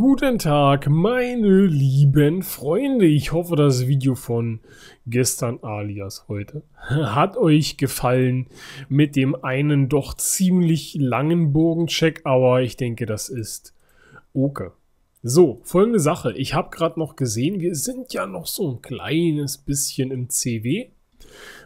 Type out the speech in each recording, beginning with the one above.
Guten Tag, meine lieben Freunde. Ich hoffe, das Video von gestern alias heute hat euch gefallen mit dem einen doch ziemlich langen Burgencheck, aber ich denke, das ist okay. So, folgende Sache. Ich habe gerade noch gesehen, wir sind ja noch so ein kleines bisschen im CW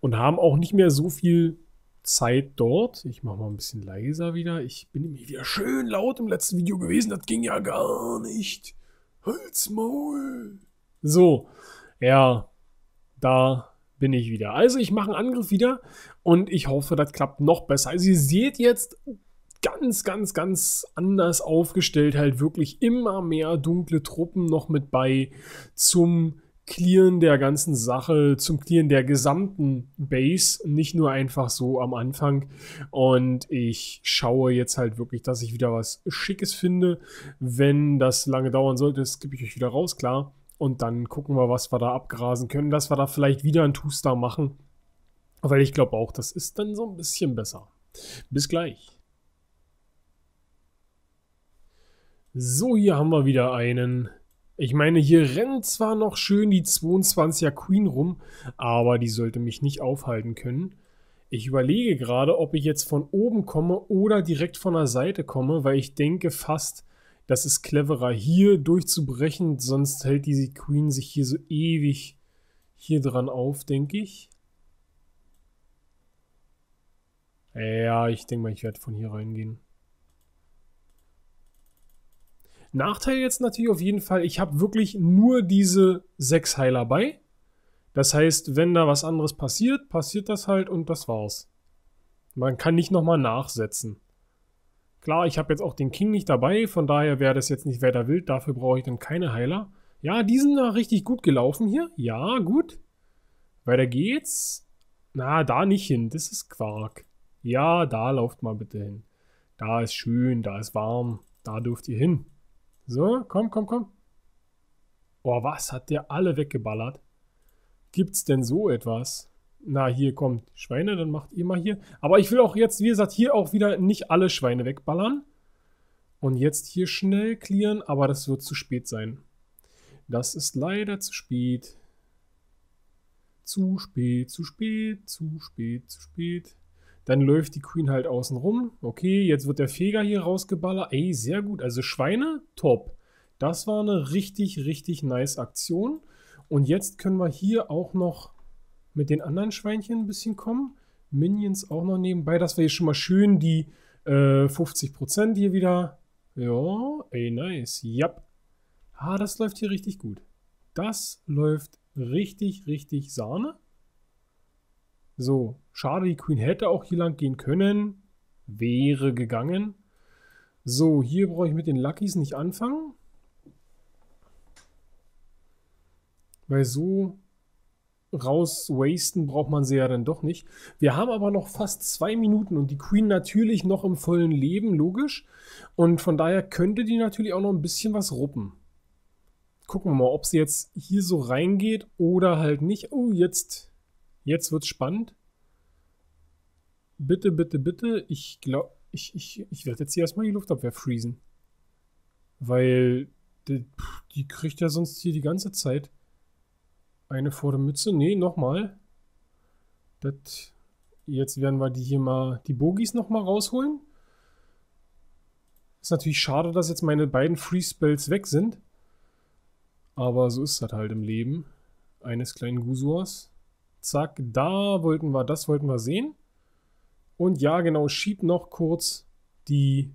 und haben auch nicht mehr so viel Zeit dort. Ich mache mal ein bisschen leiser wieder. Ich bin nämlich wieder schön laut im letzten Video gewesen. Das ging ja gar nicht. Halt's Maul. So, ja, da bin ich wieder. Also ich mache einen Angriff wieder und ich hoffe, das klappt noch besser. Also ihr seht jetzt ganz, ganz, ganz anders aufgestellt. Halt wirklich immer mehr dunkle Truppen noch mit bei zum Clearen der ganzen Sache, zum Clearen der gesamten Base, nicht nur einfach so am Anfang. Und ich schaue jetzt halt wirklich, dass ich wieder was Schickes finde. Wenn das lange dauern sollte, skippe ich euch wieder raus, klar. Und dann gucken wir, was wir da abgrasen können, dass wir da vielleicht wieder einen Two-Star machen. Weil ich glaube auch, das ist dann so ein bisschen besser. Bis gleich. So, hier haben wir wieder einen. Ich meine, hier rennt zwar noch schön die 22er Queen rum, aber die sollte mich nicht aufhalten können. Ich überlege gerade, ob ich jetzt von oben komme oder direkt von der Seite komme, weil ich denke fast, das ist cleverer, hier durchzubrechen, sonst hält diese Queen sich hier so ewig hier dran auf, denke ich. Ja, ich denke mal, ich werde von hier reingehen. Nachteil jetzt natürlich auf jeden Fall, ich habe wirklich nur diese 6 Heiler bei. Das heißt, wenn da was anderes passiert, passiert das halt und das war's. Man kann nicht nochmal nachsetzen. Klar, ich habe jetzt auch den King nicht dabei, von daher wäre das jetzt nicht weiter wild. Dafür brauche ich dann keine Heiler. Ja, die sind da richtig gut gelaufen hier. Ja, gut. Weiter geht's. Na, da nicht hin. Das ist Quark. Ja, da lauft mal bitte hin. Da ist schön, da ist warm. Da dürft ihr hin. So, komm, komm, komm. Oh, was hat der alle weggeballert? Gibt's denn so etwas? Na, hier kommt Schweine, dann macht ihr mal hier. Aber ich will auch jetzt, wie gesagt, hier auch wieder nicht alle Schweine wegballern. Und jetzt hier schnell clearen, aber das wird zu spät sein. Das ist leider zu spät. Zu spät, zu spät, zu spät, zu spät. Dann läuft die Queen halt außen rum. Okay, jetzt wird der Feger hier rausgeballert. Ey, sehr gut. Also Schweine, top. Das war eine richtig, richtig nice Aktion. Und jetzt können wir hier auch noch mit den anderen Schweinchen ein bisschen kommen. Minions auch noch nebenbei, dass wir hier schon mal schön die 50% hier wieder. Ja, ey, nice. Yep. Ah, das läuft hier richtig gut. Das läuft richtig, richtig Sahne. So, schade, die Queen hätte auch hier lang gehen können. Wäre gegangen. So, hier brauche ich mit den Luckys nicht anfangen. Weil so rauswasten braucht man sie ja dann doch nicht. Wir haben aber noch fast 2 Minuten und die Queen natürlich noch im vollen Leben, logisch. Und von daher könnte die natürlich auch noch ein bisschen was ruppen. Gucken wir mal, ob sie jetzt hier so reingeht oder halt nicht. Oh, jetzt wird's spannend. Bitte, bitte, bitte. Ich glaube, ich werde jetzt hier erstmal die Luftabwehr freezen. Weil die kriegt ja sonst hier die ganze Zeit eine vor der Mütze. Nee, nochmal. Jetzt werden wir die hier mal, die Bogies nochmal rausholen. Ist natürlich schade, dass jetzt meine beiden Free-Spells weg sind. Aber so ist das halt im Leben eines kleinen Gusowers. Zack, da wollten wir, das wollten wir sehen. Und ja, genau, schiebt noch kurz die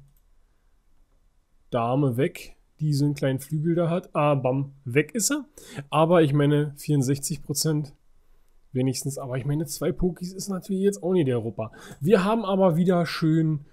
Dame weg, die so einen kleinen Flügel da hat. Ah, bam, weg ist sie. Aber ich meine, 64% wenigstens. Aber ich meine, 2 Pokis ist natürlich jetzt auch nicht der Rupper. Wir haben aber wieder schön,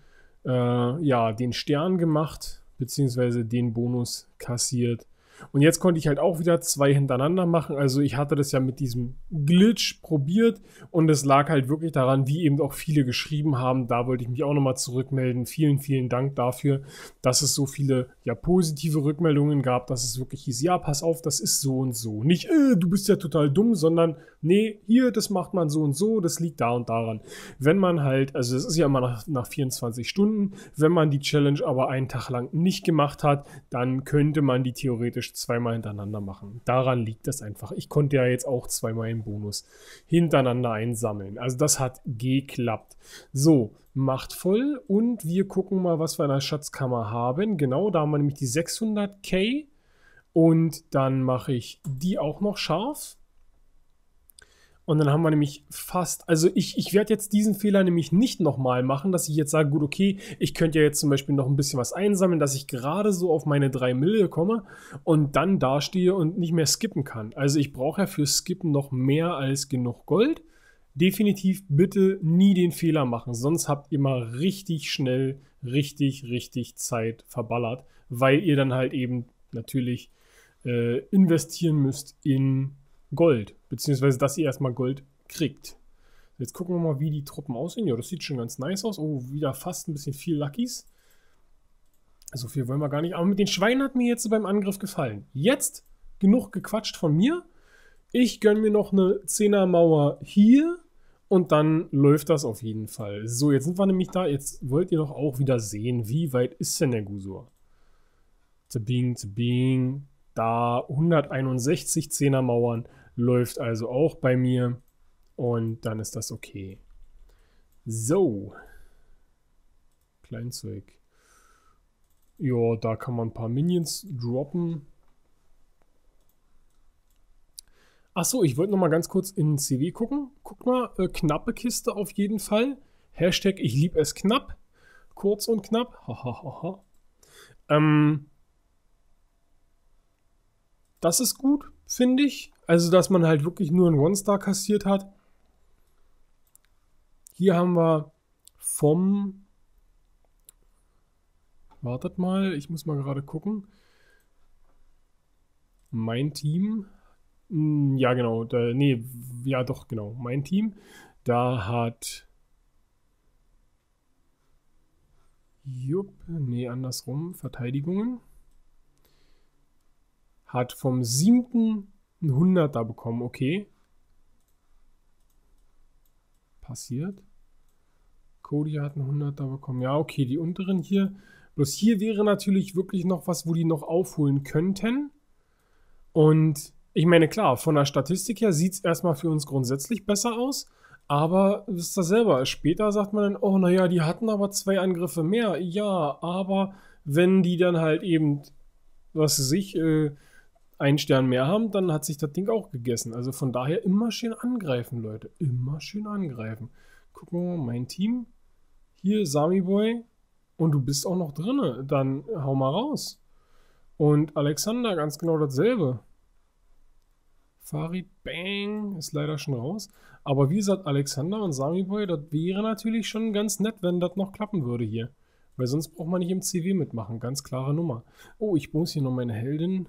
ja, den Stern gemacht, beziehungsweise den Bonus kassiert. Und jetzt konnte ich halt auch wieder 2 hintereinander machen. Also ich hatte das ja mit diesem Glitch probiert und es lag halt wirklich daran, wie eben auch viele geschrieben haben. Da wollte ich mich auch nochmal zurückmelden. Vielen, vielen Dank dafür, dass es so viele ja positive Rückmeldungen gab, dass es wirklich hieß, ja, pass auf, das ist so und so. Nicht, du bist ja total dumm, sondern, nee, hier, das macht man so und so, das liegt da und daran. Wenn man halt, also das ist ja immer nach 24 Stunden, wenn man die Challenge aber einen Tag lang nicht gemacht hat, dann könnte man die theoretisch zweimal hintereinander machen. Daran liegt das einfach. Ich konnte ja jetzt auch zweimal einen Bonus hintereinander einsammeln. Also das hat geklappt. So, machtvoll, und wir gucken mal, was wir in der Schatzkammer haben. Genau, da haben wir nämlich die 600k und dann mache ich die auch noch scharf. Und dann haben wir nämlich fast, also ich werde jetzt diesen Fehler nämlich nicht nochmal machen, dass ich jetzt sage, gut, okay, ich könnte ja jetzt zum Beispiel noch ein bisschen was einsammeln, dass ich gerade so auf meine 3 Mille komme und dann dastehe und nicht mehr skippen kann. Also ich brauche ja für Skippen noch mehr als genug Gold. Definitiv bitte nie den Fehler machen, sonst habt ihr mal richtig schnell, richtig Zeit verballert, weil ihr dann halt eben natürlich investieren müsst in Gold, beziehungsweise dass ihr erstmal Gold kriegt. Jetzt gucken wir mal, wie die Truppen aussehen. Ja, das sieht schon ganz nice aus. Oh, wieder fast ein bisschen viel Luckys. So viel wollen wir gar nicht. Aber mit den Schweinen hat mir jetzt beim Angriff gefallen. Jetzt genug gequatscht von mir. Ich gönne mir noch eine 10er Mauer hier und dann läuft das auf jeden Fall. So, jetzt sind wir nämlich da. Jetzt wollt ihr doch auch wieder sehen, wie weit ist denn der Gusower? Zabing. Da 161 10er Mauern läuft also auch bei mir und dann ist das okay. So. Kleinzeug. Ja, da kann man ein paar Minions droppen. Achso, ich wollte noch mal ganz kurz in den CW gucken. Guck mal, knappe Kiste auf jeden Fall. Hashtag, ich liebe es knapp. Kurz und knapp. Hahaha. Das ist gut, finde ich. Also, dass man halt wirklich nur einen One-Star kassiert hat. Hier haben wir vom... Wartet mal, ich muss mal gerade gucken. Mein Team... Ja, genau. Mein Team. Da hat... Jupp, nee, andersrum. Verteidigungen. Hat vom 7. ein 100er bekommen. Okay. Passiert. Cody hat ein 100er bekommen. Ja, okay, die unteren hier. Bloß hier wäre natürlich wirklich noch was, wo die noch aufholen könnten. Und... Ich meine, klar, von der Statistik her sieht es erstmal für uns grundsätzlich besser aus, aber wisst ihr selber, später sagt man dann, oh naja, die hatten aber 2 Angriffe mehr. Ja, aber wenn die dann halt eben, was weiß ich, einen Stern mehr haben, dann hat sich das Ding auch gegessen. Also von daher immer schön angreifen, Leute. Immer schön angreifen. Gucken wir mal, mein Team. Hier, Samiboy. Und du bist auch noch drinne. Dann hau mal raus. Und Alexander, ganz genau dasselbe. Farid, bang, ist leider schon raus. Aber wie gesagt, Alexander und Samiboy, das wäre natürlich schon ganz nett, wenn das noch klappen würde hier. Weil sonst braucht man nicht im CW mitmachen. Ganz klare Nummer. Oh, ich muss hier noch meine Heldin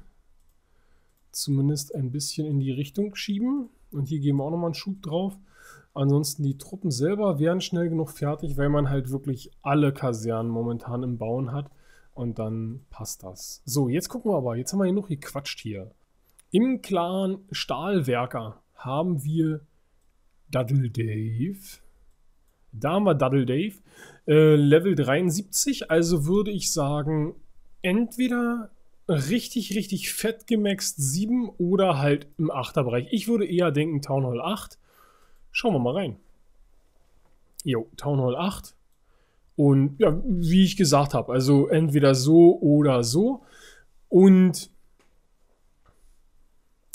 zumindest ein bisschen in die Richtung schieben. Und hier geben wir auch nochmal einen Schub drauf. Ansonsten die Truppen selber wären schnell genug fertig, weil man halt wirklich alle Kasernen momentan im Bauen hat. Und dann passt das. So, jetzt gucken wir aber. Jetzt haben wir genug gequatscht hier. Im Clan Stahlwerker haben wir Duddle Dave. Da haben wir Duddle Dave. Level 73, also würde ich sagen, entweder richtig fett gemaxt 7 oder halt im 8er Bereich. Ich würde eher denken Town Hall 8. Schauen wir mal rein. Jo, Town Hall 8. Und ja, wie ich gesagt habe, also entweder so oder so. Und...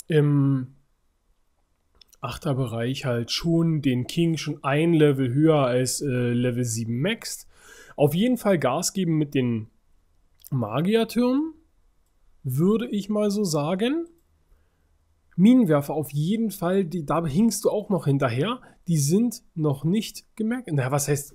im 8er-Bereich halt schon den King schon ein Level höher als Level 7 maxed. Auf jeden Fall Gas geben mit den Magiertürmen, würde ich mal so sagen. Minenwerfer auf jeden Fall, da hingst du auch noch hinterher. Die sind noch nicht gemaxt. Na, was heißt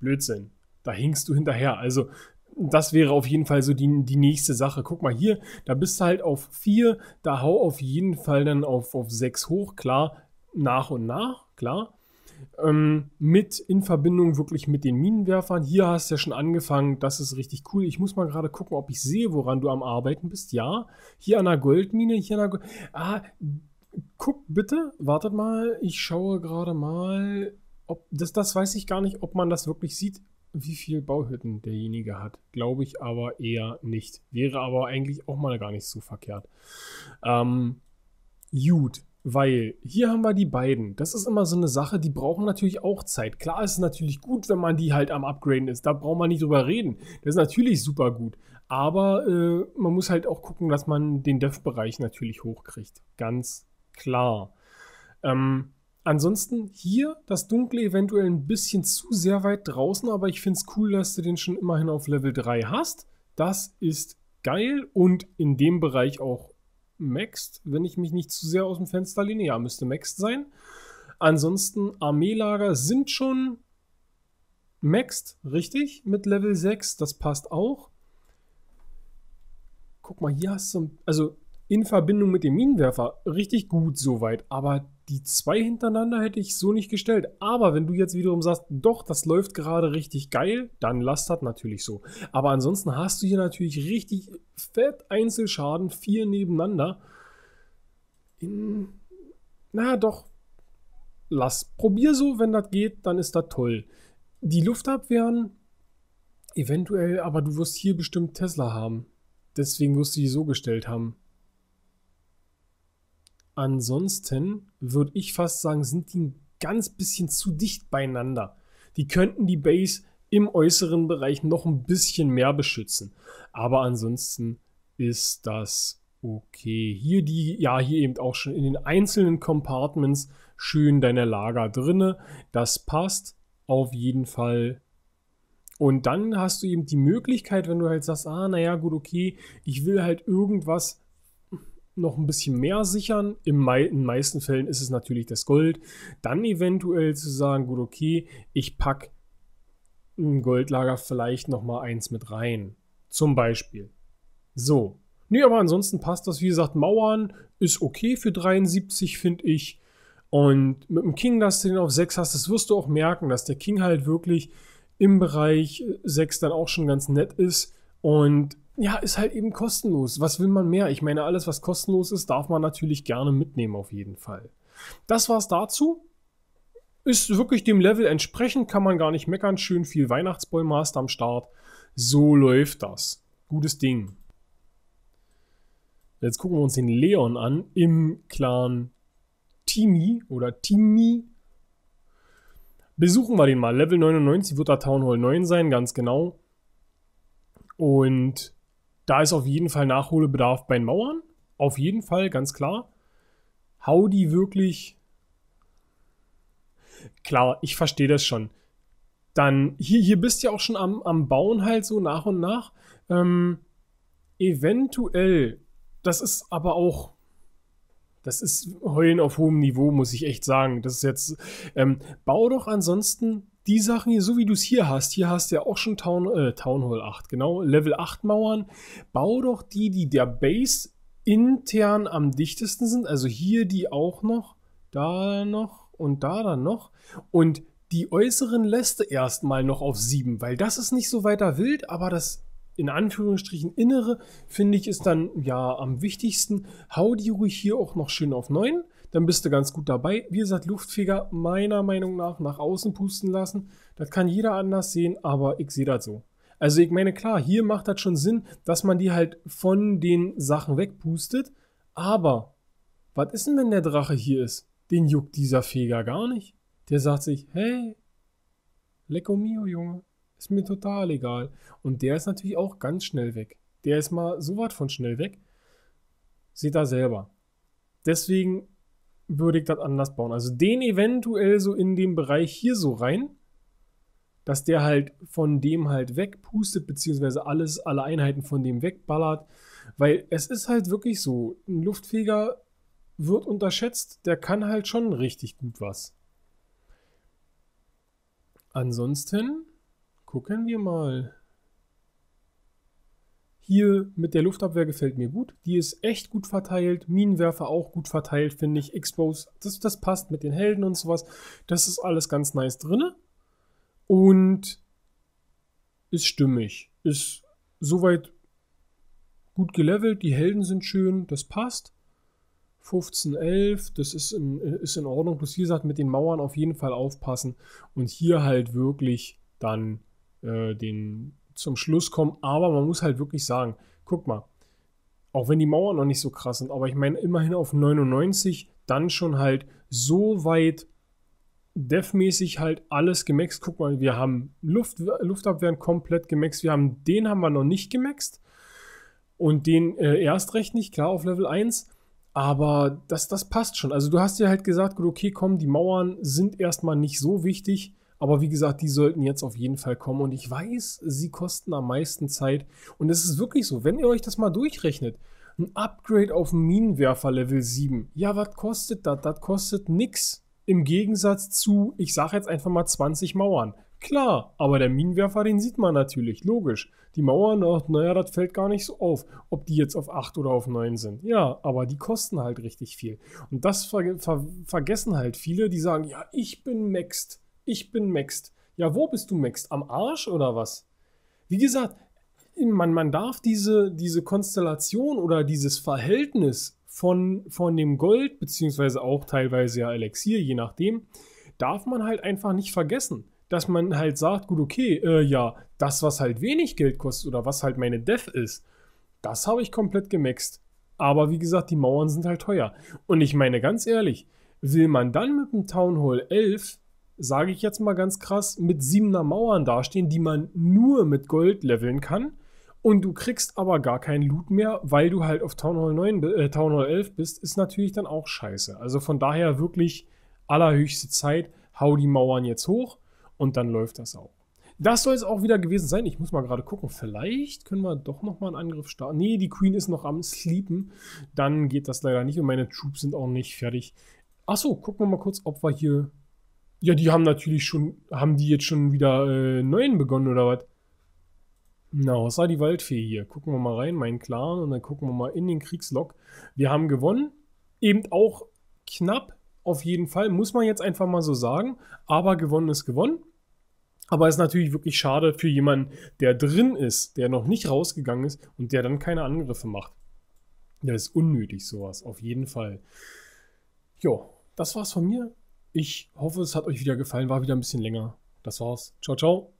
Blödsinn? Da hingst du hinterher. Also... das wäre auf jeden Fall so die nächste Sache. Guck mal hier, da bist du halt auf 4, da hau auf jeden Fall dann auf 6 hoch, klar, nach und nach, klar. mit in Verbindung wirklich mit den Minenwerfern. Hier hast du ja schon angefangen, das ist richtig cool. Ich muss mal gerade gucken, ob ich sehe, woran du am Arbeiten bist. Ja, hier an der Goldmine, hier an der guck bitte, wartet mal, ich schaue gerade mal, ob das weiß ich gar nicht, ob man das wirklich sieht, wie viel Bauhütten derjenige hat. Glaube ich aber eher nicht. Wäre aber eigentlich auch mal gar nicht so verkehrt. Gut. Weil hier haben wir die beiden. Das ist immer so eine Sache, die brauchen natürlich auch Zeit. Klar ist es natürlich gut, wenn man die halt am Upgraden ist. Da braucht man nicht drüber reden. Das ist natürlich super gut. Aber man muss halt auch gucken, dass man den Dev-Bereich natürlich hochkriegt. Ganz klar. Ansonsten hier das Dunkle eventuell ein bisschen zu sehr weit draußen. Aber ich finde es cool, dass du den schon immerhin auf Level 3 hast. Das ist geil und in dem Bereich auch maxed, wenn ich mich nicht zu sehr aus dem Fenster lehne. Ja, müsste maxed sein. Ansonsten Armeelager sind schon maxed, richtig, mit Level 6. Das passt auch. Guck mal, hier hast du, also in Verbindung mit dem Minenwerfer, richtig gut soweit. Aber die zwei hintereinander hätte ich so nicht gestellt. Aber wenn du jetzt wiederum sagst, doch, das läuft gerade richtig geil, dann lass das natürlich so. Aber ansonsten hast du hier natürlich richtig fett Einzelschaden, 4 nebeneinander. Na doch, probier so, wenn das geht, dann ist das toll. Die Luftabwehren, eventuell, aber du wirst hier bestimmt Tesla haben. Deswegen wirst du die so gestellt haben. Ansonsten würde ich fast sagen, sind die ein ganz bisschen zu dicht beieinander. Die könnten die Base im äußeren Bereich noch ein bisschen mehr beschützen. Aber ansonsten ist das okay. Hier die, ja, hier eben auch schon in den einzelnen Compartments schön deine Lager drinne. Das passt auf jeden Fall. Und dann hast du eben die Möglichkeit, wenn du halt sagst, naja, gut, okay, ich will halt irgendwas noch ein bisschen mehr sichern. In meisten Fällen ist es natürlich das Gold. Dann eventuell zu sagen, gut, okay, ich packe ein Goldlager vielleicht nochmal eins mit rein. Zum Beispiel. So. Nee, aber ansonsten passt das. Wie gesagt, Mauern ist okay für 73, finde ich. Und mit dem King, dass du den auf 6 hast, das wirst du auch merken, dass der King halt wirklich im Bereich 6 dann auch schon ganz nett ist. Und ja, ist halt eben kostenlos. Was will man mehr? Ich meine, alles, was kostenlos ist, darf man natürlich gerne mitnehmen auf jeden Fall. Das war's dazu. Ist wirklich dem Level entsprechend, kann man gar nicht meckern. Schön viel Weihnachtsbäume hast am Start. So läuft das. Gutes Ding. Jetzt gucken wir uns den Leon an im Clan Timi oder Timi. Besuchen wir den mal. Level 99 wird da Town Hall 9 sein, ganz genau. Und da ist auf jeden Fall Nachholbedarf bei den Mauern. Auf jeden Fall, ganz klar. Hau die wirklich... Klar, ich verstehe das schon. Dann, hier bist du ja auch schon am Bauen halt so nach und nach. Eventuell, das ist aber auch... Das ist Heulen auf hohem Niveau, muss ich echt sagen. Das ist jetzt... bau doch ansonsten... Die Sachen hier, so wie du es hier hast du ja auch schon Town Hall 8, genau, Level 8 Mauern. Bau doch die, die der Base intern am dichtesten sind, also hier die auch noch, da noch und da dann noch. Und die äußeren lässt du erstmal noch auf 7, weil das ist nicht so weiter wild, aber das in Anführungsstrichen innere, finde ich, ist dann ja am wichtigsten. Hau die ruhig hier auch noch schön auf 9. Dann bist du ganz gut dabei. Wie gesagt, Luftfeger meiner Meinung nach außen pusten lassen. Das kann jeder anders sehen, aber ich sehe das so. Also ich meine, klar, hier macht das schon Sinn, dass man die halt von den Sachen wegpustet. Aber was ist denn, wenn der Drache hier ist? Den juckt dieser Feger gar nicht. Der sagt sich, hey, lecko mio, Junge, ist mir total egal. Und der ist natürlich auch ganz schnell weg. Der ist mal so was von schnell weg. Seht ihr selber. Deswegen würde ich das anders bauen. Also den eventuell so in dem Bereich hier so rein, dass der halt von dem halt wegpustet, beziehungsweise alle Einheiten von dem wegballert, weil es ist halt wirklich so, ein Luftfeger wird unterschätzt, der kann halt schon richtig gut was. Ansonsten gucken wir mal. Hier mit der Luftabwehr gefällt mir gut. Die ist echt gut verteilt. Minenwerfer auch gut verteilt, finde ich. Expose, das passt mit den Helden und sowas. Das ist alles ganz nice drin. Und ist stimmig. Ist soweit gut gelevelt. Die Helden sind schön. Das passt. 1511, das ist in Ordnung. Plus wie gesagt, mit den Mauern auf jeden Fall aufpassen. Und hier halt wirklich dann zum Schluss kommen, aber man muss halt wirklich sagen, guck mal, auch wenn die Mauern noch nicht so krass sind, aber ich meine immerhin auf 99, dann schon halt so weit defmäßig halt alles gemaxt. Guck mal, wir haben Luftabwehren komplett gemaxt, den haben wir noch nicht gemaxt und den erst recht nicht, klar auf Level 1, aber das passt schon. Also du hast ja halt gesagt, gut, okay, komm, die Mauern sind erstmal nicht so wichtig. Aber wie gesagt, die sollten jetzt auf jeden Fall kommen. Und ich weiß, sie kosten am meisten Zeit. Und es ist wirklich so, wenn ihr euch das mal durchrechnet, ein Upgrade auf einen Minenwerfer Level 7. Ja, was kostet das? Das kostet nix. Im Gegensatz zu, ich sage jetzt einfach mal 20 Mauern. Klar, aber der Minenwerfer, den sieht man natürlich, logisch. Die Mauern, ach, naja, das fällt gar nicht so auf, ob die jetzt auf 8 oder auf 9 sind. Ja, aber die kosten halt richtig viel. Und das vergessen halt viele, die sagen, ja, ich bin maxed. Ich bin maxed. Ja, wo bist du maxed? Am Arsch oder was? Wie gesagt, man darf diese Konstellation oder dieses Verhältnis von dem Gold, beziehungsweise auch teilweise ja Elixier, je nachdem, darf man halt einfach nicht vergessen. Dass man halt sagt, gut, okay, ja, das, was halt wenig Geld kostet oder was halt meine Def ist, das habe ich komplett gemaxt. Aber wie gesagt, die Mauern sind halt teuer. Und ich meine ganz ehrlich, will man dann mit dem Town Hall 11... sage ich jetzt mal ganz krass, mit 7er Mauern dastehen, die man nur mit Gold leveln kann und du kriegst aber gar keinen Loot mehr, weil du halt auf Town Hall 11 bist, ist natürlich dann auch scheiße. Also von daher wirklich allerhöchste Zeit, hau die Mauern jetzt hoch und dann läuft das auch. Das soll es auch wieder gewesen sein. Ich muss mal gerade gucken, vielleicht können wir doch nochmal einen Angriff starten. Nee, die Queen ist noch am Sleepen, dann geht das leider nicht und meine Troops sind auch nicht fertig. Achso, gucken wir mal kurz, ob wir hier... Ja, die haben natürlich schon, haben die jetzt schon wieder neuen begonnen oder was? Na, was war die Waldfee hier? Gucken wir mal rein, meinen Clan, und dann gucken wir mal in den Kriegslog. Wir haben gewonnen, eben auch knapp, auf jeden Fall, muss man jetzt einfach mal so sagen, aber gewonnen ist gewonnen. Aber ist natürlich wirklich schade für jemanden, der drin ist, der noch nicht rausgegangen ist und der dann keine Angriffe macht. Das ist unnötig, sowas, auf jeden Fall. Jo, das war's von mir. Ich hoffe, es hat euch wieder gefallen, war wieder ein bisschen länger. Das war's. Ciao, ciao.